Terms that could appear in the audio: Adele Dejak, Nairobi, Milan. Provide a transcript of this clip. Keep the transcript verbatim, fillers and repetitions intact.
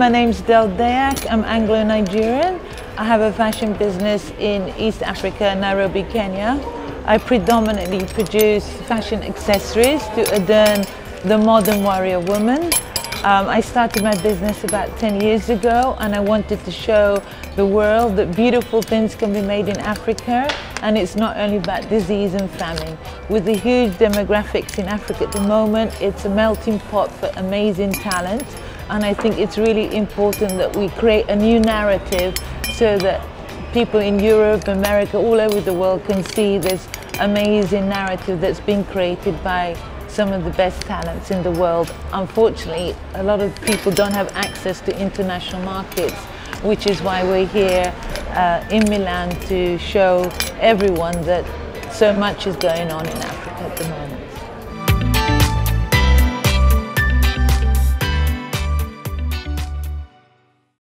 my name's Adele Dejak. I'm Anglo-Nigerian. I have a fashion business in East Africa, Nairobi, Kenya. I predominantly produce fashion accessories to adorn the modern warrior woman. Um, I started my business about ten years ago, and I wanted to show the world that beautiful things can be made in Africa, and it's not only about disease and famine. With the huge demographics in Africa at the moment, it's a melting pot for amazing talent, and I think it's really important that we create a new narrative so that people in Europe, America, all over the world can see this amazing narrative that's been created by some of the best talents in the world. Unfortunately, a lot of people don't have access to international markets, which is why we're here uh, in Milan to show everyone that so much is going on in Africa at the moment.